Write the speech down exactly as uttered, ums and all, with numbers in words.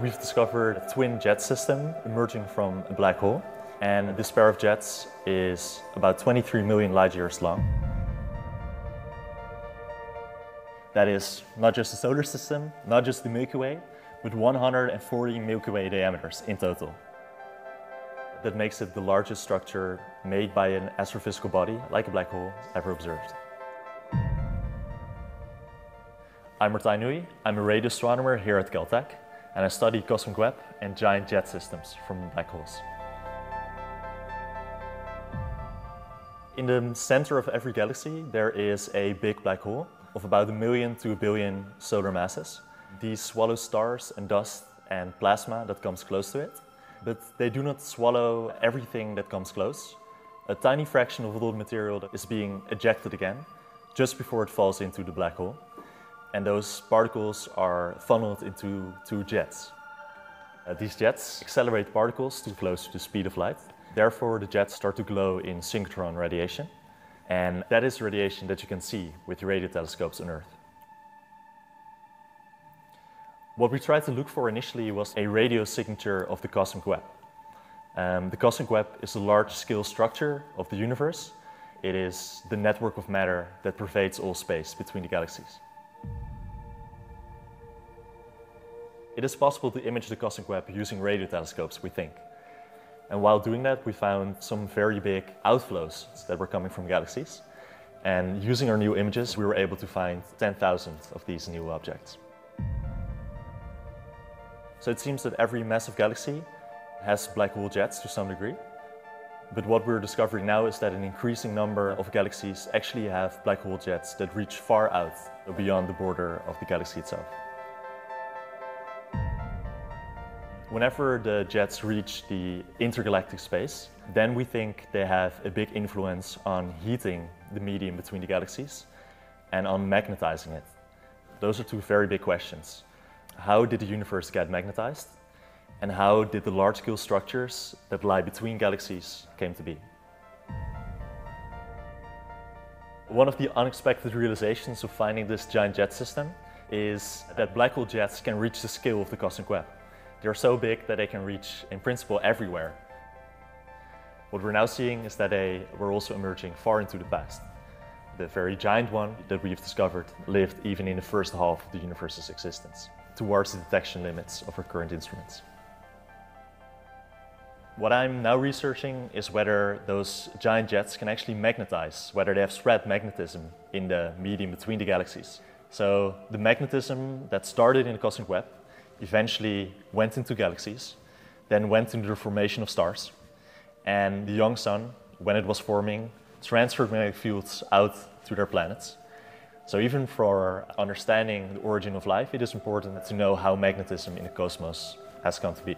we've discovered a twin jet system emerging from a black hole. And this pair of jets is about twenty-three million light years long. That is not just the solar system, not just the Milky Way, but one hundred forty Milky Way diameters in total. That makes it the largest structure made by an astrophysical body, like a black hole, ever observed. I'm Martijn Nui, I'm a radio astronomer here at Caltech, and I study cosmic web and giant jet systems from black holes. In the center of every galaxy, there is a big black hole of about a million to a billion solar masses. These swallow stars and dust and plasma that comes close to it, but they do not swallow everything that comes close. A tiny fraction of all the material that is being ejected again, just before it falls into the black hole. And those particles are funneled into two jets. Uh, these jets accelerate particles too close to the speed of light. Therefore, the jets start to glow in synchrotron radiation. And that is radiation that you can see with radio telescopes on Earth. What we tried to look for initially was a radio signature of the cosmic web. Um, the cosmic web is a large-scale structure of the universe. It is the network of matter that pervades all space between the galaxies. It is possible to image the cosmic web using radio telescopes, we think. And while doing that, we found some very big outflows that were coming from galaxies. And using our new images, we were able to find ten thousand of these new objects. So it seems that every massive galaxy has black hole jets to some degree. But what we're discovering now is that an increasing number of galaxies actually have black hole jets that reach far out beyond the border of the galaxy itself. Whenever the jets reach the intergalactic space, then we think they have a big influence on heating the medium between the galaxies and on magnetizing it. Those are two very big questions. How did the universe get magnetized? And how did the large-scale structures that lie between galaxies came to be? One of the unexpected realizations of finding this giant jet system is that black hole jets can reach the scale of the cosmic web. They're so big that they can reach, in principle, everywhere. What we're now seeing is that they were also emerging far into the past. The very giant one that we've discovered lived even in the first half of the universe's existence, towards the detection limits of our current instruments. What I'm now researching is whether those giant jets can actually magnetize, whether they have spread magnetism in the medium between the galaxies. So the magnetism that started in the cosmic web eventually went into galaxies, then went into the formation of stars. And the young sun, when it was forming, transferred magnetic fields out to their planets. So even for understanding the origin of life, it is important to know how magnetism in the cosmos has come to be.